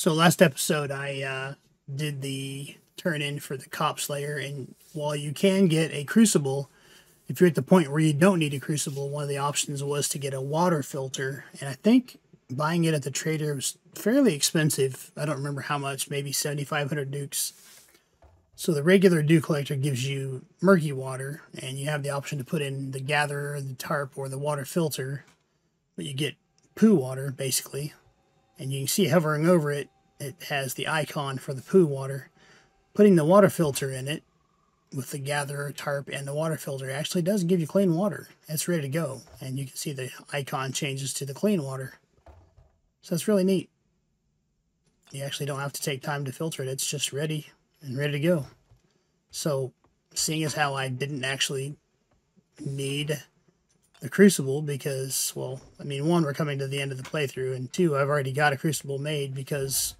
So last episode, I did the turn-in for the Cop Slayer, and while you can get a Crucible, if you're at the point where you don't need a Crucible, one of the options was to get a water filter, and I think buying it at the Trader was fairly expensive. I don't remember how much, maybe 7,500 Dukes. So the regular Dew Collector gives you murky water, and you have the option to put in the Gatherer, the Tarp, or the water filter, but you get poo water, basically. And you can see hovering over it, it has the icon for the poo water. Putting the water filter in it with the Gatherer, Tarp, and the water filter actually does give you clean water. It's ready to go. And you can see the icon changes to the clean water. So that's really neat. You actually don't have to take time to filter it. It's just ready and ready to go. So seeing as how I didn't actually need the Crucible because, well, I mean, one, we're coming to the end of the playthrough, and two, I've already got a Crucible made because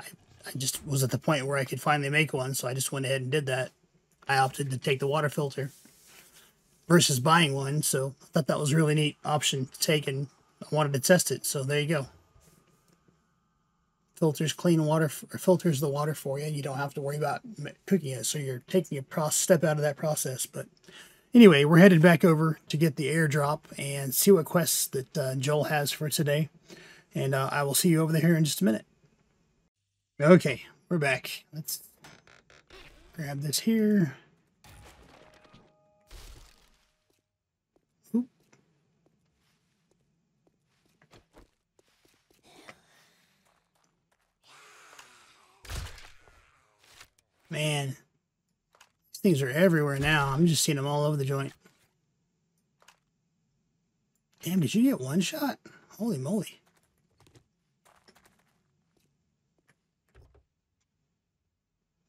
I just was at the point where I could finally make one, so I just went ahead and did that. I opted to take the water filter versus buying one, so I thought that was a really neat option to take, and I wanted to test it, so there you go. Filters clean water, or filters the water for you. You don't have to worry about cooking it, so you're taking a step out of that process, but... Anyway, we're headed back over to get the airdrop and see what quests that Joel has for today. And I will see you over there in just a minute. Okay, we're back. Let's grab this here. Oop. Man. Things are everywhere now. I'm just seeing them all over the joint. Damn, did you get one shot? Holy moly.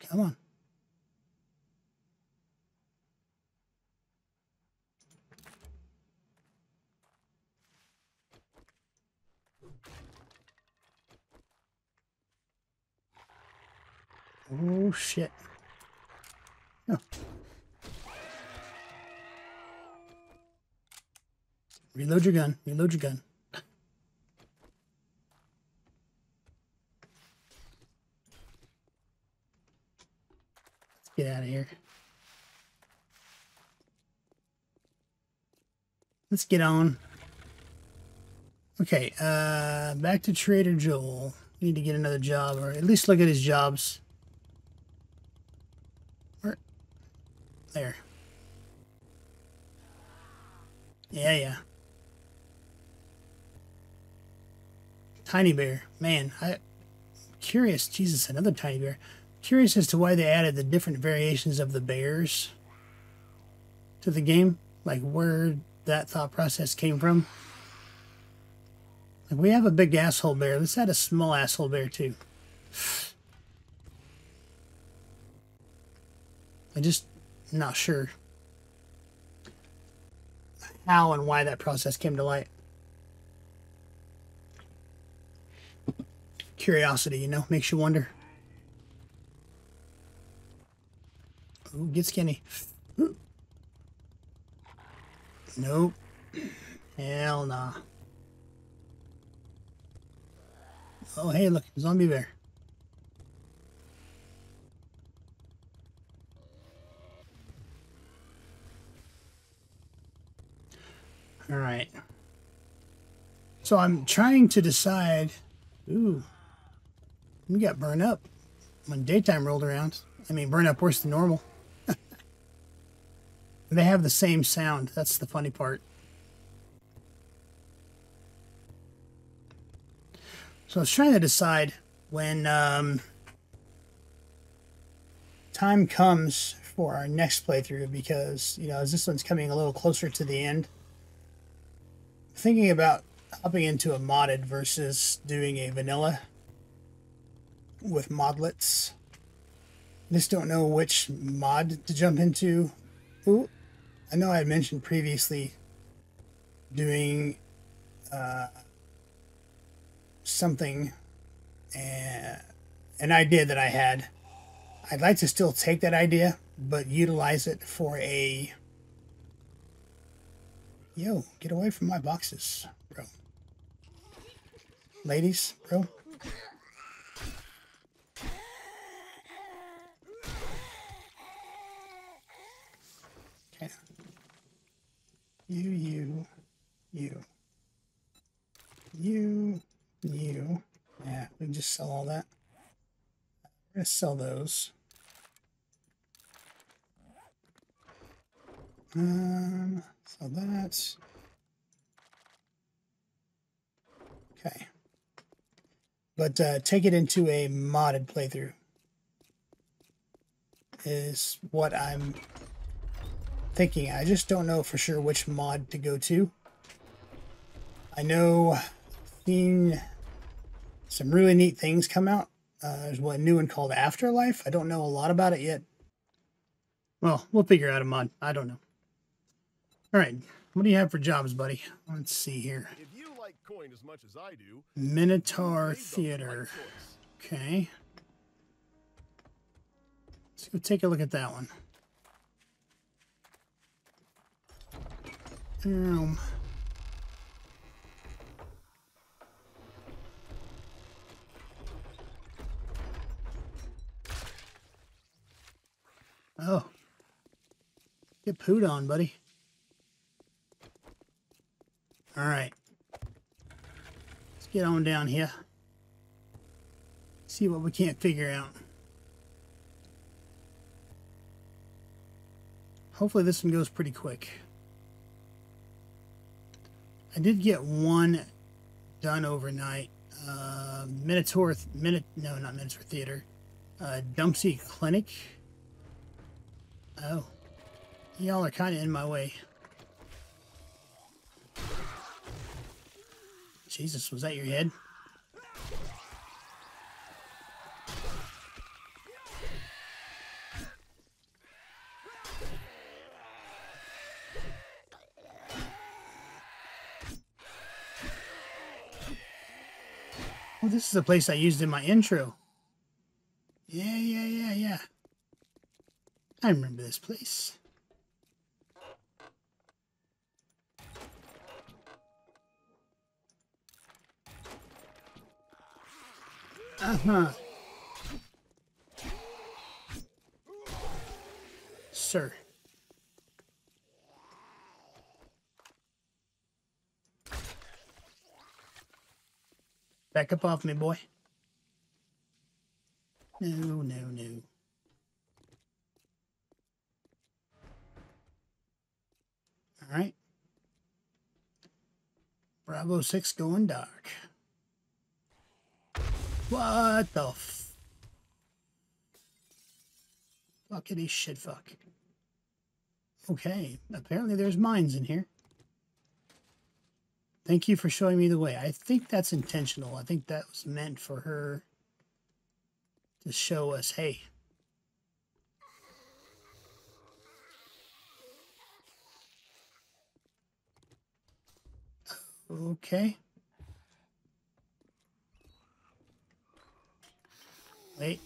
Come on. Oh, shit. Oh. Reload your gun. Reload your gun. Let's get out of here. Let's get on. Okay, back to Trader Joel. We need to get another job, or at least look at his jobs. There. Yeah, yeah. Tiny bear. Man, I'm curious. Jesus, another tiny bear. Curious as to why they added the different variations of the bears to the game. Like, where that thought process came from. Like, we have a big asshole bear. Let's add a small asshole bear, too. I just... not sure how and why that process came to light. Curiosity, you know, makes you wonder. Ooh, get skinny. Ooh. Nope. Hell nah. Oh, hey, look, zombie bear. All right, so I'm trying to decide. Ooh, we got burned up when daytime rolled around. I mean, burned up worse than normal. They have the same sound. That's the funny part. So I was trying to decide when time comes for our next playthrough, because, you know, as this one's coming a little closer to the end, thinking about hopping into a modded versus doing a vanilla with modlets. I just don't know which mod to jump into. Ooh, I know I had mentioned previously doing something, an idea that I had. I'd like to still take that idea, but utilize it for a... Yo, get away from my boxes, bro. Ladies, bro. We can just sell all that. We're going to sell those. Sell that. Okay. But take it into a modded playthrough is what I'm thinking. I just don't know for sure which mod to go to. I know I've seen some really neat things come out. There's one new one called Afterlife. I don't know a lot about it yet. Well, we'll figure out a mod. I don't know. All right. What do you have for jobs, buddy? Let's see here. Coin as much as I do. Minotaur Theater. Okay. Let's go take a look at that one. Oh. Get pooed on, buddy. All right. Get on down here. See what we can't figure out. Hopefully this one goes pretty quick. I did get one done overnight. No, not Minotaur Theater. Dumpsey Clinic. Oh. Y'all are kind of in my way. Jesus, was that your head? Well, this is the place I used in my intro. Yeah. I remember this place. Uh-huh. Sir. Back up off me, boy. No. All right. Bravo 6 going dark. What the fuckity shit fuck. Okay, apparently there's mines in here. Thank you for showing me the way. I think that's intentional. I think that was meant for her to show us, hey. Okay. Wait.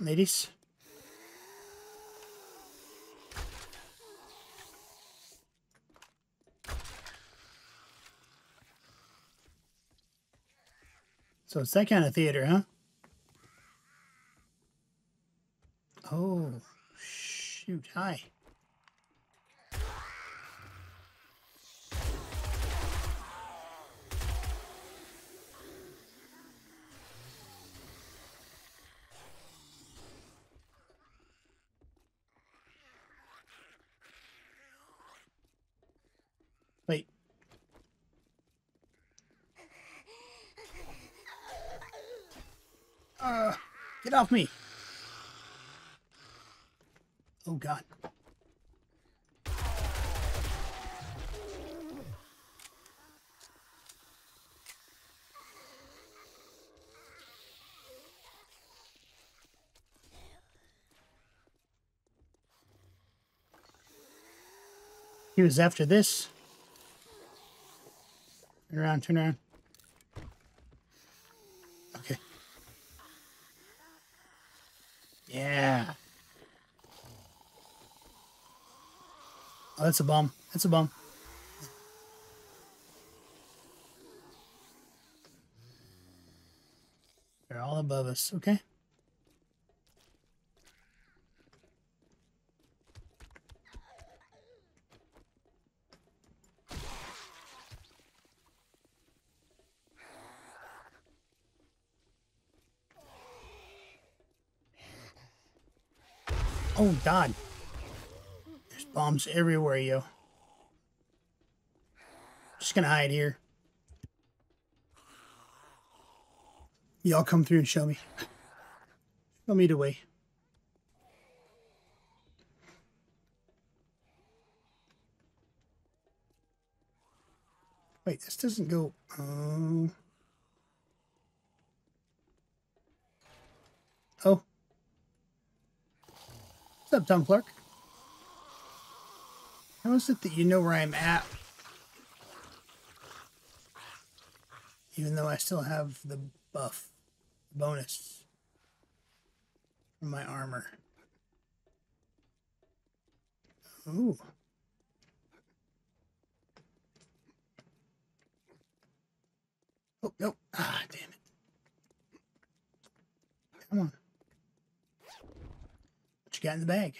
Ladies. So it's that kind of theater, huh? Oh, shoot. Hi. Get off me. Oh, God. He was after this. Turn around. Okay. Yeah. Oh, that's a bomb. They're all above us. Okay. Oh, God. There's bombs everywhere, yo. Just gonna hide here. Y'all come through and show me. Show me the way. Wait, this doesn't go... Oh. What's up, Tom Clark? How is it that you know where I'm at? Even though I still have the buff bonus from my armor. Ooh. Oh, no. Ah, damn it. Come on. What you got in the bag?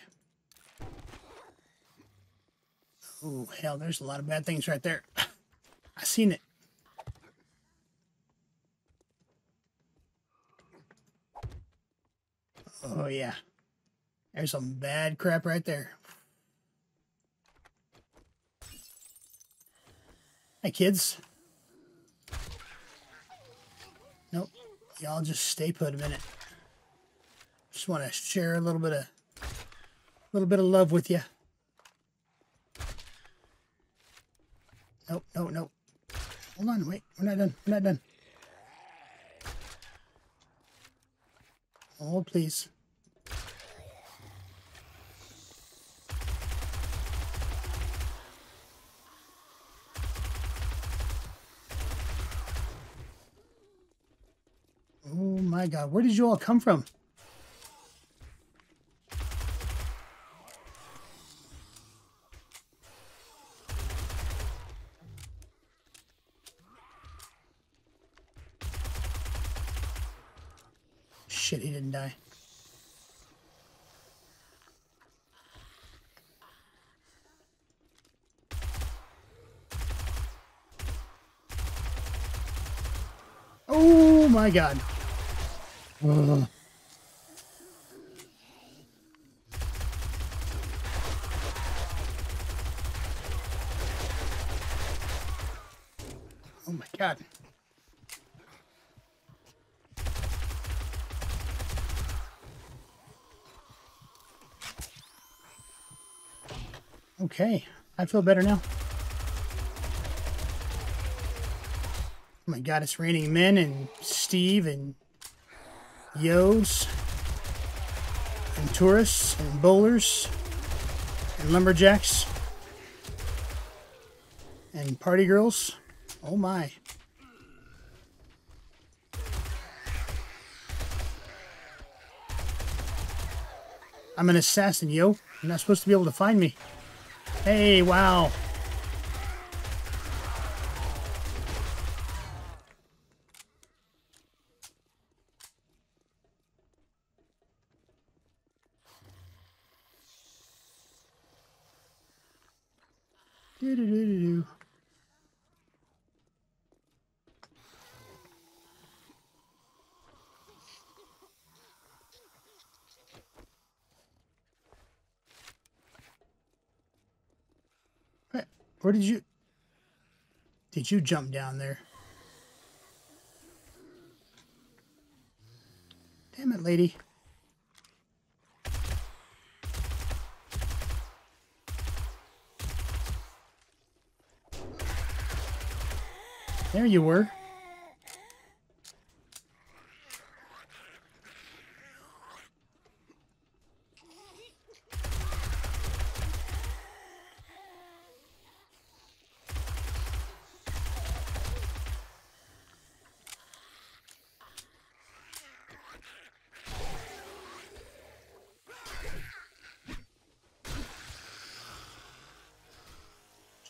Oh, hell, there's a lot of bad things right there. I seen it. Oh, yeah. There's some bad crap right there. Hey, kids. Nope. Y'all just stay put a minute. Just want to share a little bit of love with you. Nope, nope, nope. Hold on, wait. We're not done. We're not done. Oh, please. Oh my God, where did you all come from? Shit, he didn't die. Oh my God. Ugh. Oh my God. Okay, I feel better now. Oh my God, it's raining men and Steve and Yos and tourists and bowlers and lumberjacks and party girls. Oh my. I'm an assassin, yo. You're not supposed to be able to find me. Hey, wow. Do-do-do-do-do. Where did you... Did you jump down there? Damn it, lady. There you were.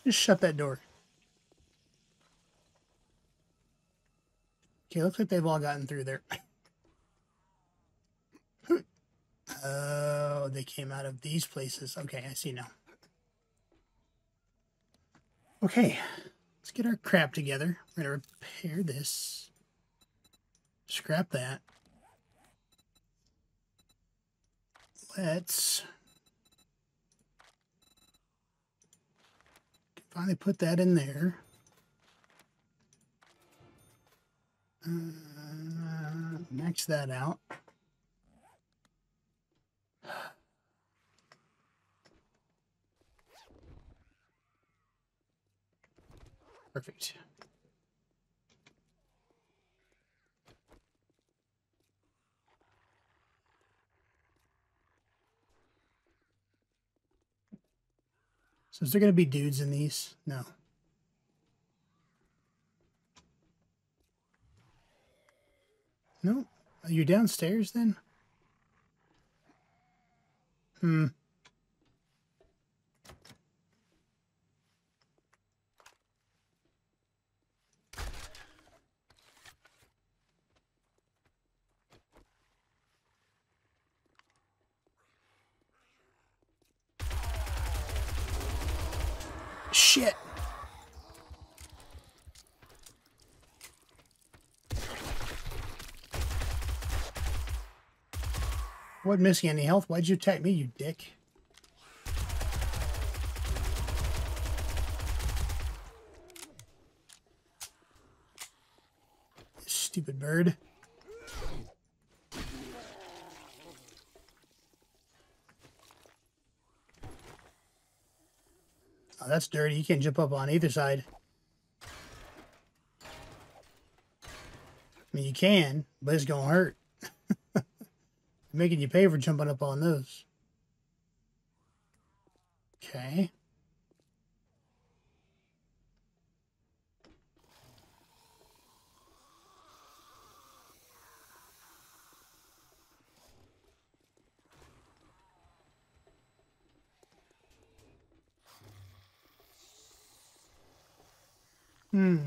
Just shut that door. Okay, looks like they've all gotten through there. Oh, they came out of these places. Okay, I see now. Okay, let's get our crap together. We're going to repair this. Scrap that. Let's finally put that in there. Max that out. Perfect. So is there going to be dudes in these? No. No? Are you downstairs then? Hmm. Shit. I wasn't missing any health. Why'd you attack me, you dick? Stupid bird. That's dirty. You can't jump up on either side. I mean, you can, but it's gonna hurt. Making you pay for jumping up on those. Okay. Hmm.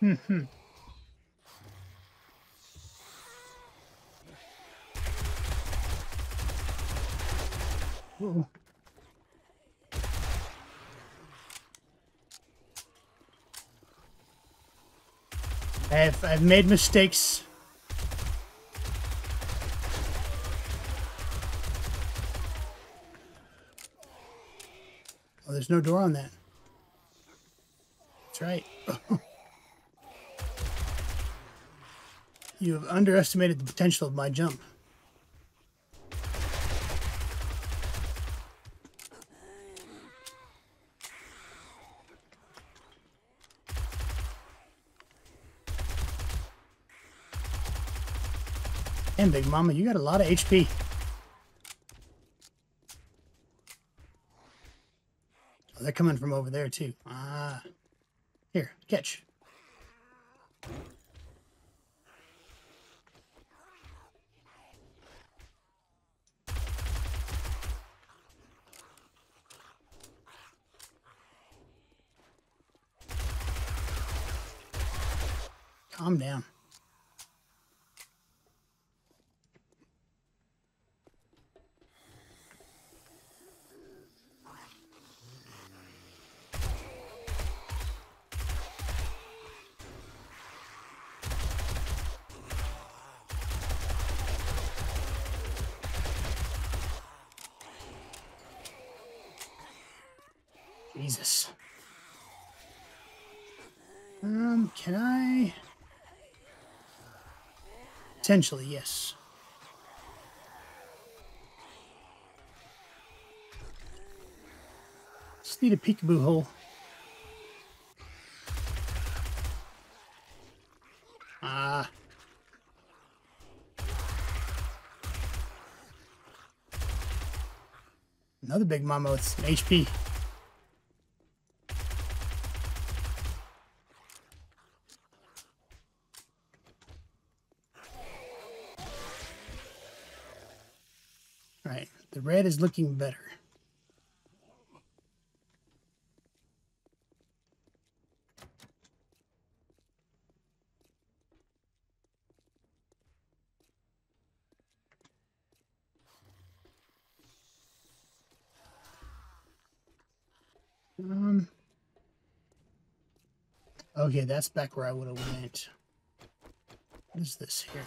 Hmm. Whoa. I've made mistakes. Oh, there's no door on that. That's right. You have underestimated the potential of my jump. And Big Mama, you got a lot of HP. Oh, they're coming from over there too. Ah. Here, catch. Calm down. Jesus. Can I? Potentially, yes. Just need a peekaboo hole. Ah. Another Big Mama with an HP. Red is looking better. Okay, that's back where I would have went. What is this here?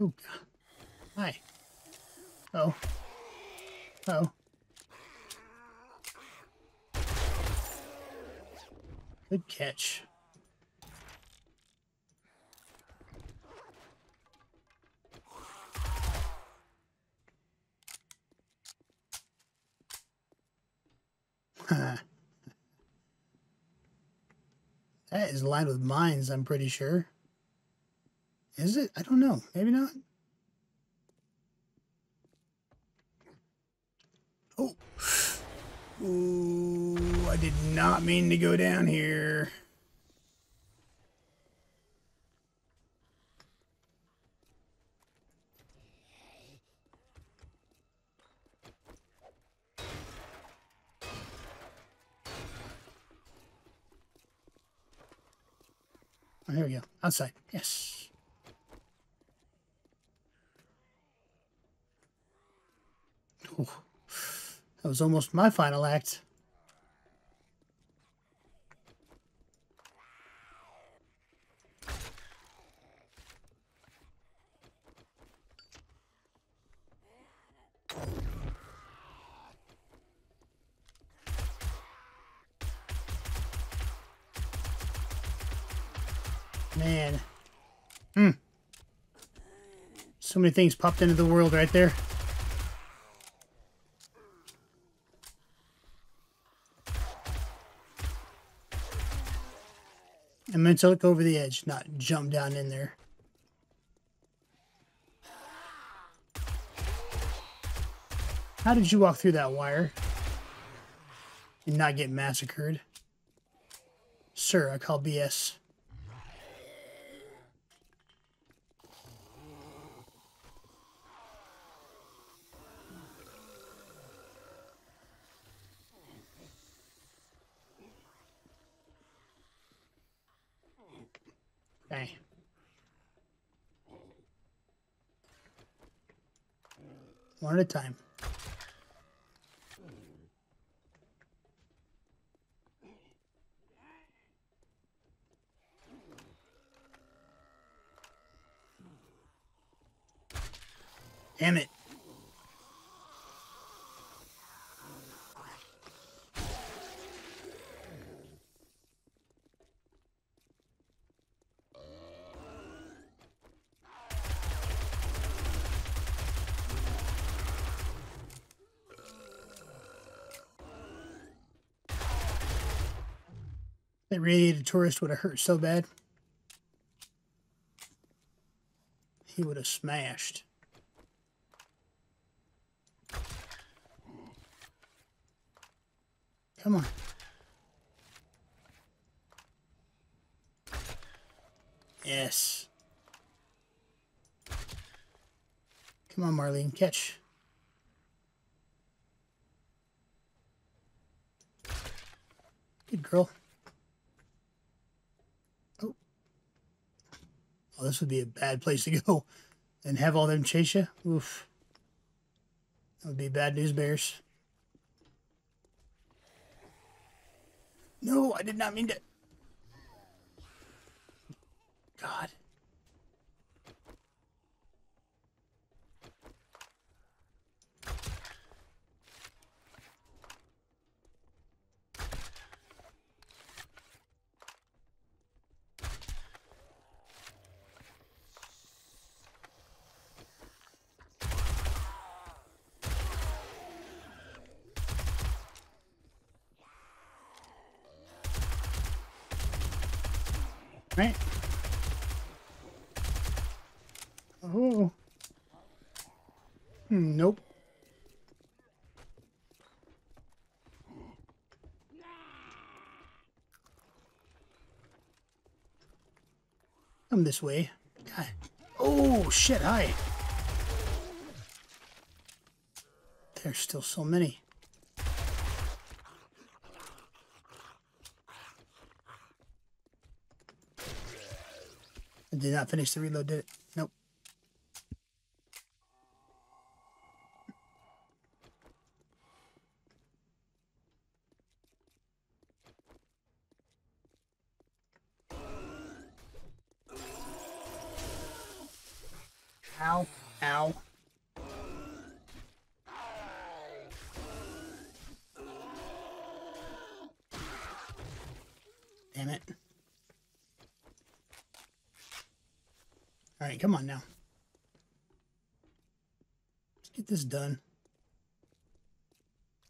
Oh, God. Hi. Oh. Oh. Good catch. That is lined with mines, I'm pretty sure. Is it? I don't know. Maybe not. Oh. Ooh, I did not mean to go down here. Oh, here we go. Outside. Yes. Ooh. That was almost my final act. Man. So many things popped into the world right there. I meant to look over the edge, not jump down in there. How did you walk through that wire and not get massacred? Sir, I call BS. One at a time. Damn it. That radiated tourist would have hurt so bad. He would have smashed. Come on. Yes. Come on, Marlene, catch. Good girl. Oh, this would be a bad place to go and have all them chase you. Oof. That would be bad news bears. No, I did not mean to. God. Right. Oh. Nope. Come this way. God. Oh, shit. Hi. There's still so many. Did not finish the reload, did it? Nope. Ow. Damn it. Alright, come on now. Let's get this done.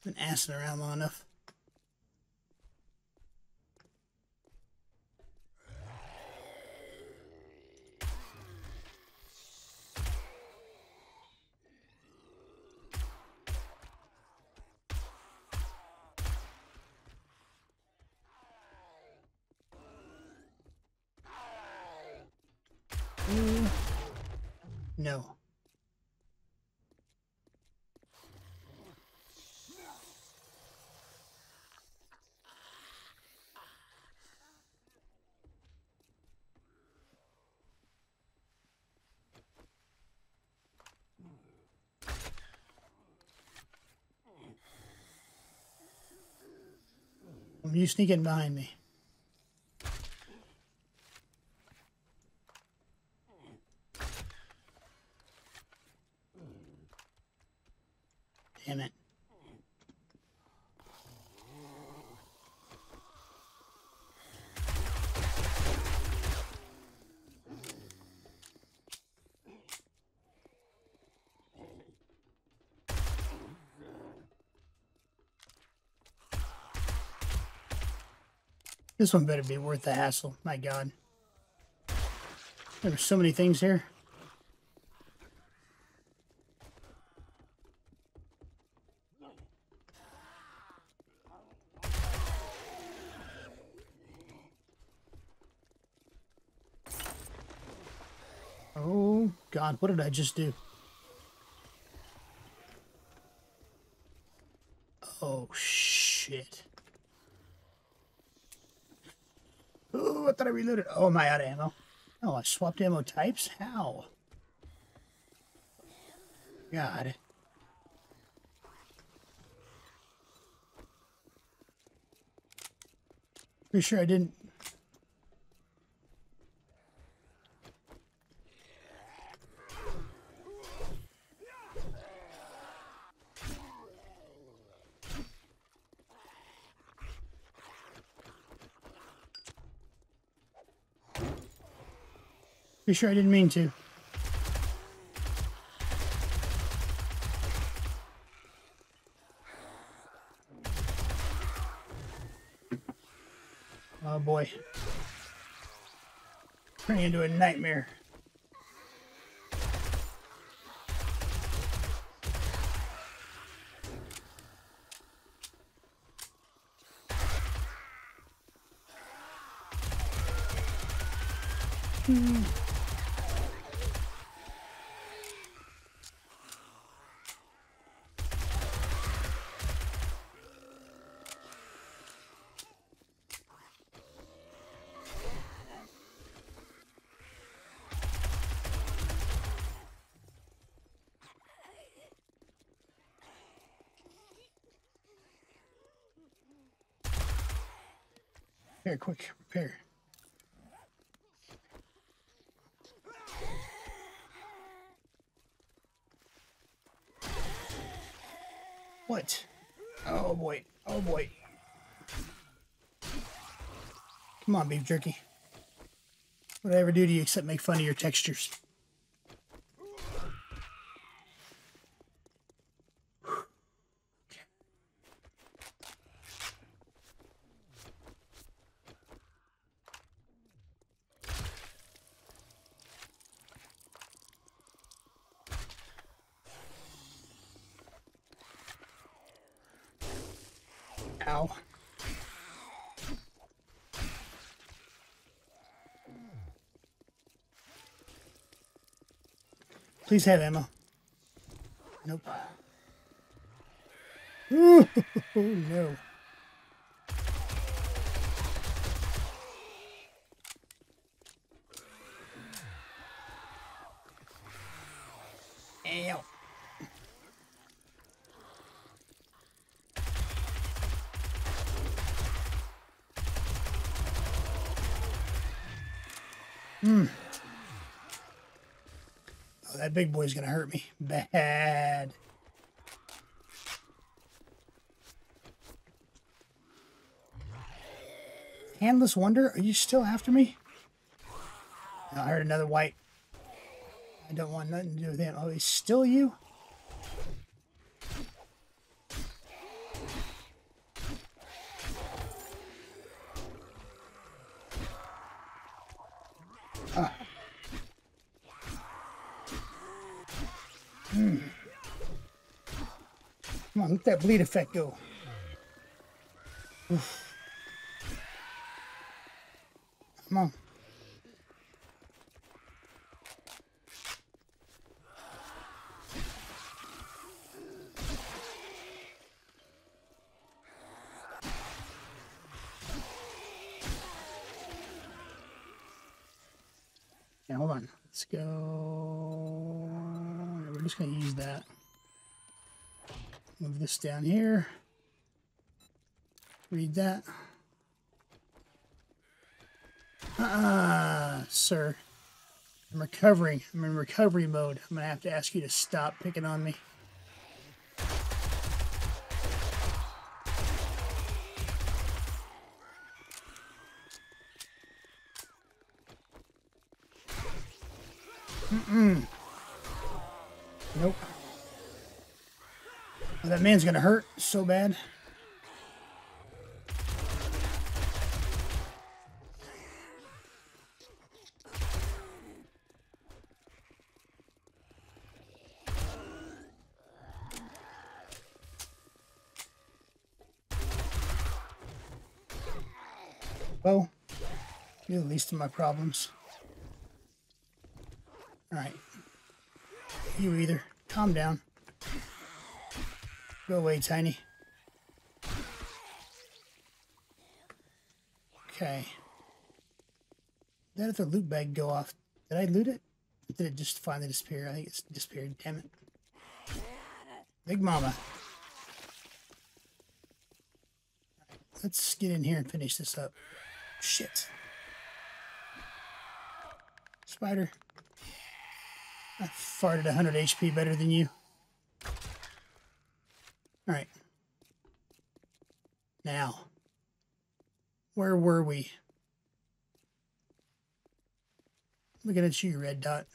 Been assing around long enough. No. You sneak in behind me. Damn it. This one better be worth the hassle, my God. There were so many things here. Oh, God, what did I just do? Oh, shit. Oh, I thought I reloaded. Oh, am I out of ammo? Oh, I swapped ammo types? How? God. Pretty sure I didn't. Pretty sure I didn't mean to. Oh boy. Turning into a nightmare. Here, quick, repair. What? Oh boy, oh boy. Come on, beef jerky. What did I ever do to you except make fun of your textures? Ow. Please have ammo. Nope. Ooh, no. Ow. that big boy's gonna hurt me bad. Handless Wonder, are you still after me? I heard another white. I don't want nothing to do with him. Oh, he's still you? Ah. Hmm. Come on, let that bleed effect go. Oof. Come on. Yeah, hold on. Let's go. We're just going to use that. Move this down here. Read that. Sir. I'm recovering. I'm in recovery mode. I'm going to have to ask you to stop picking on me. Mm-mm. Nope. Well, that man's going to hurt so bad. Well, you're the least of my problems. Alright. You either. Calm down. Go away, Tiny. Okay. Did that other loot bag go off? Did I loot it? Or did it just finally disappear? I think it's disappeared. Damn it. Big Mama. Right, let's get in here and finish this up. Shit. Spider. I farted 100 HP better than you. Alright. Now. Where were we? Looking at you, red dot.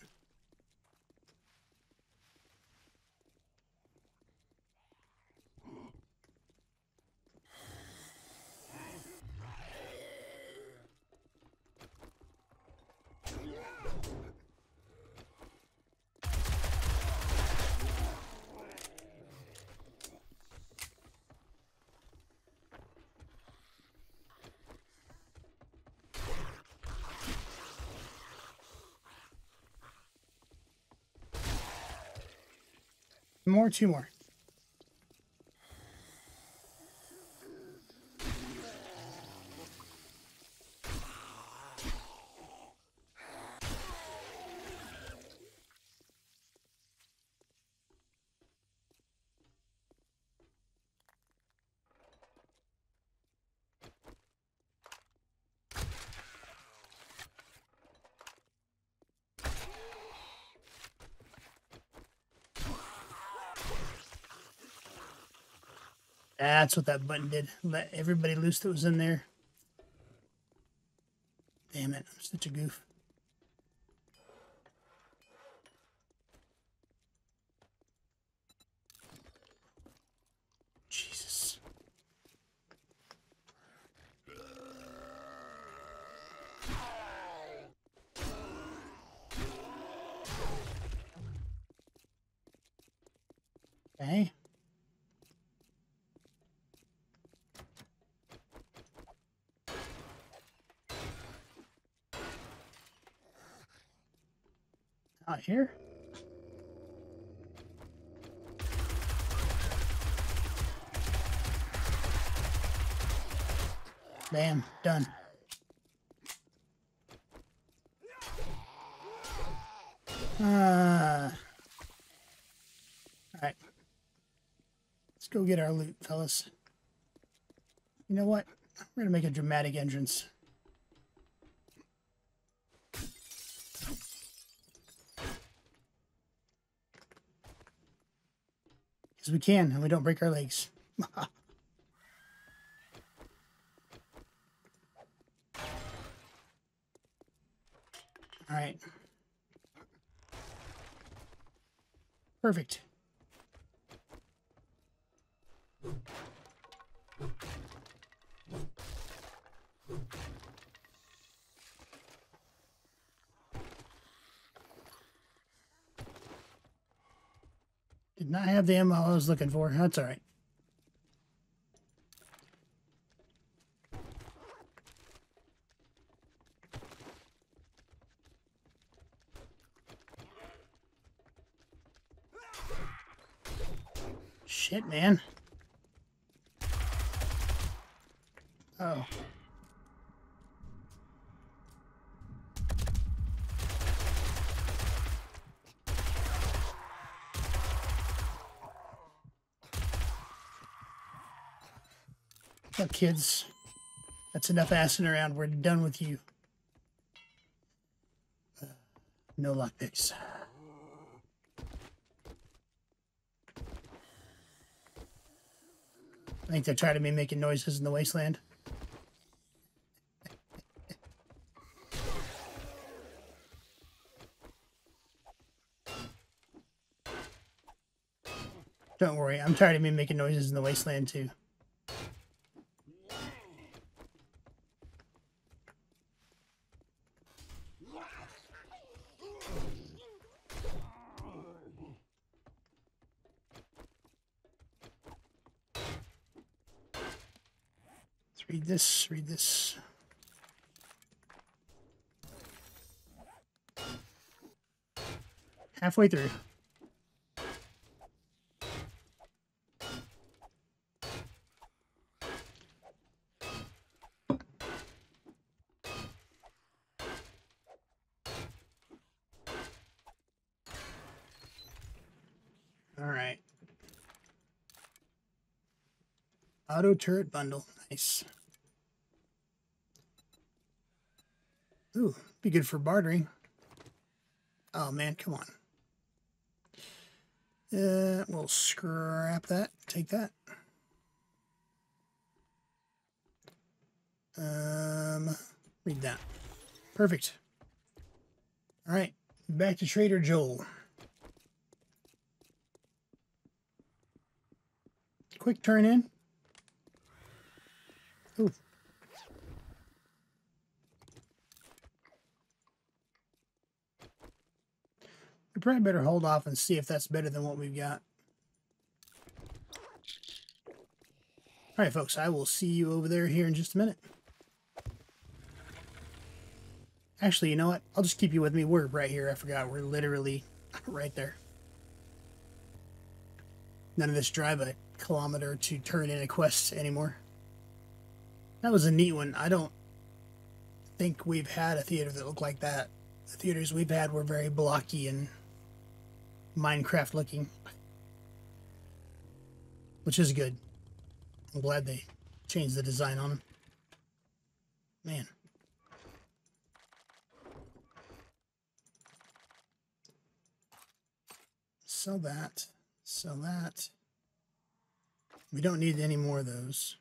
More, two more. That's what that button did. Let everybody loose that was in there. Damn it, I'm such a goof. Jesus. Okay. Not here. Bam, done. All right. Let's go get our loot, fellas. You know what? We're gonna make a dramatic entrance. as we can and we don't break our legs. All right. Perfect. Did not have the ammo I was looking for. That's all right. Shit, man. Uh oh. Look, kids. That's enough assing around. We're done with you. No lockpicks. I think they're tired of me making noises in the wasteland. Don't worry, I'm tired of me making noises in the wasteland too. Read this. Halfway through. All right. Auto turret bundle. Nice. Ooh, be good for bartering. Oh man, come on. We'll scrap that. Take that. Read that. Perfect. All right, back to Trader Joel. Quick turn in. Ooh. We probably better hold off and see if that's better than what we've got. All right, folks, I will see you over there here in just a minute. Actually, you know what? I'll just keep you with me. We're right here. I forgot. We're literally right there. None of this drive a kilometer to turn in a quest anymore. That was a neat one. I don't think we've had a theater that looked like that. The theaters we've had were very blocky and Minecraft looking, which is good. I'm glad they changed the design on them. Man. Sell that. Sell that. We don't need any more of those.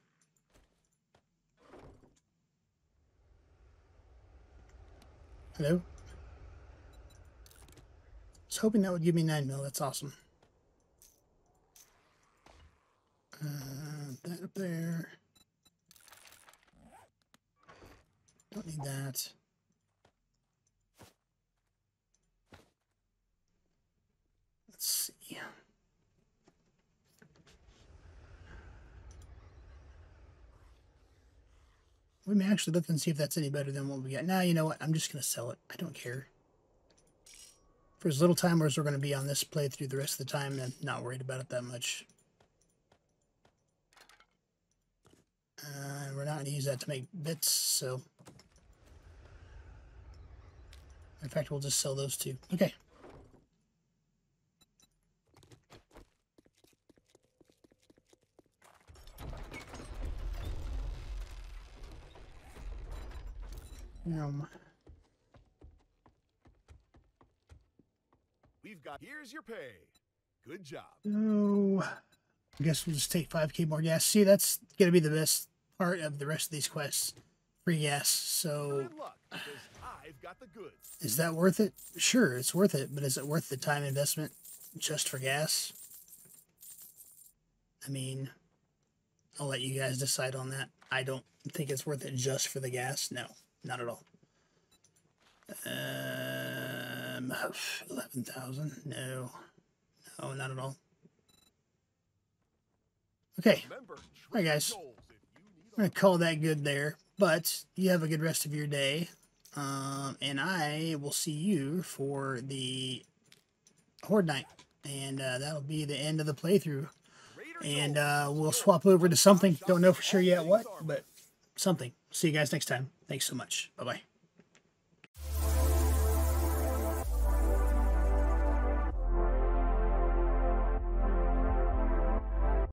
Hello? I was hoping that would give me 9mm. That's awesome. That up there. Don't need that. Let's see. We may actually look and see if that's any better than what we got. Nah, you know what? I'm just going to sell it. I don't care. For as little time as we're going to be on this playthrough the rest of the time, I'm not worried about it that much. We're not going to use that to make bits, so... In fact, we'll just sell those two. Okay. Here's your pay. Good job. No. I guess we'll just take 5K more gas. See, that's going to be the best part of the rest of these quests. Free gas. So, is that worth it? Sure, it's worth it. But is it worth the time investment just for gas? I mean, I'll let you guys decide on that. I don't think it's worth it just for the gas. No, not at all. 11,000. No. No, not at all. Okay. All right, guys. I'm going to call that good there. But you have a good rest of your day. And I will see you for the Horde Night. And that'll be the end of the playthrough. And we'll swap over to something. Don't know for sure yet what, but something. See you guys next time. Thanks so much. Bye-bye.